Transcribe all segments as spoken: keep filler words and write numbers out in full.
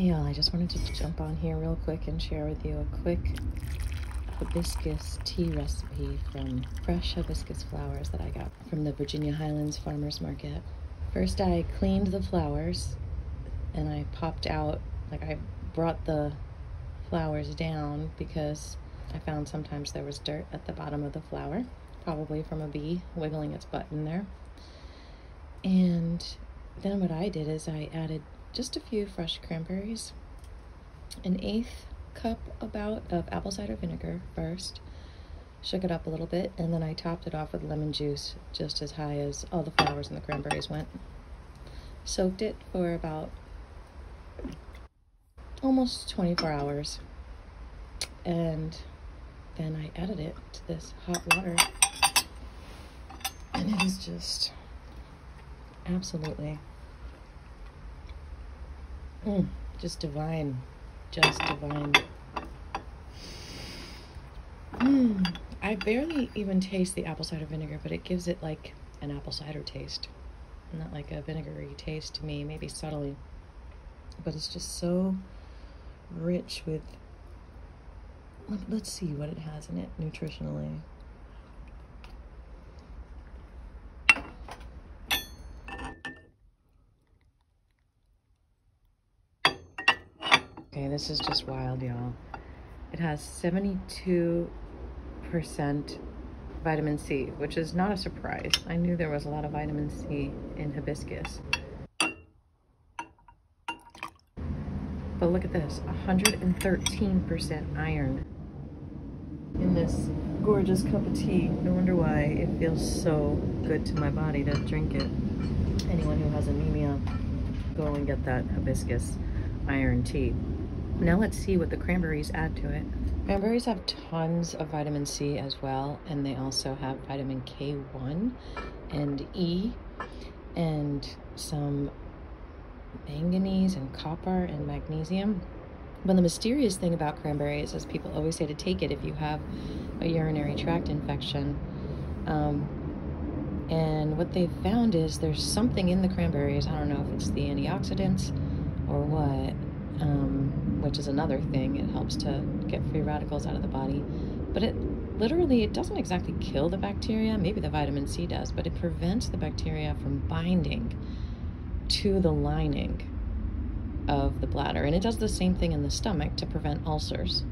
Hey y'all, I just wanted to jump on here real quick and share with you a quick hibiscus tea recipe from fresh hibiscus flowers that I got from the Virginia Highlands Farmers Market. First, I cleaned the flowers and I popped out, like I brought the flowers down because I found sometimes there was dirt at the bottom of the flower, probably from a bee wiggling its butt in there. And then what I did is I added just a few fresh cranberries, an eighth cup about of apple cider vinegar first, shook it up a little bit, and then I topped it off with lemon juice just as high as all the flowers and the cranberries went. Soaked it for about almost twenty-four hours, and then I added it to this hot water, and it is just absolutely Mm, just divine, just divine. Mm, I barely even taste the apple cider vinegar, but it gives it like an apple cider taste, not like a vinegary taste to me, maybe subtly, but it's just so rich with, let's see what it has in it nutritionally. Okay, this is just wild, y'all. It has seventy-two percent vitamin C, which is not a surprise. I knew there was a lot of vitamin C in hibiscus. But look at this, one hundred thirteen percent iron in this gorgeous cup of tea. No wonder why it feels so good to my body to drink it. Anyone who has anemia, go and get that hibiscus iron tea. Now let's see what the cranberries add to it. Cranberries have tons of vitamin C as well, and they also have vitamin K one and E and some manganese and copper and magnesium. But the mysterious thing about cranberries is people always say to take it if you have a urinary tract infection. Um, and what they've found is there's something in the cranberries, I don't know if it's the antioxidants or what, Um, which is another thing. It helps to get free radicals out of the body, but it literally, it doesn't exactly kill the bacteria. Maybe the vitamin C does, but it prevents the bacteria from binding to the lining of the bladder. And it does the same thing in the stomach to prevent ulcers.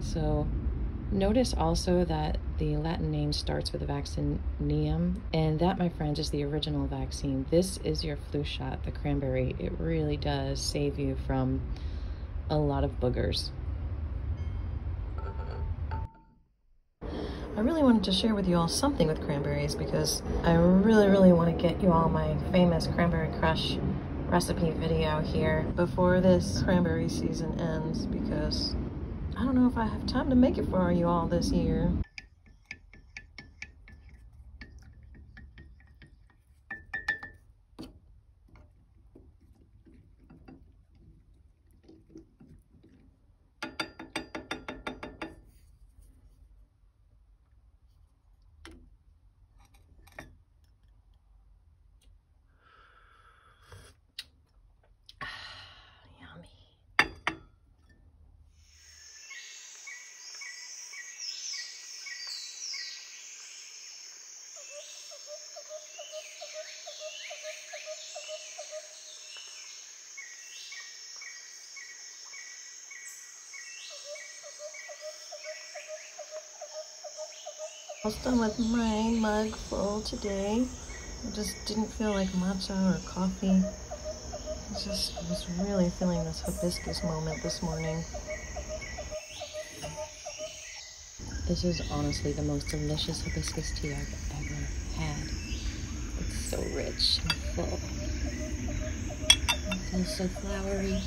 So notice also that the Latin name starts with the vaccinium, and that, my friends, is the original vaccine. This is your flu shot, the cranberry. It really does save you from a lot of boogers. I really wanted to share with you all something with cranberries because I really, really want to get you all my famous cranberry crush recipe video here before this cranberry season ends, because I don't know if I have time to make it for you all this year. Almost done with my mug full today. I just didn't feel like matcha or coffee. I just was really feeling this hibiscus moment this morning. This is honestly the most delicious hibiscus tea I've ever had. It's so rich and full. It feels so flowery.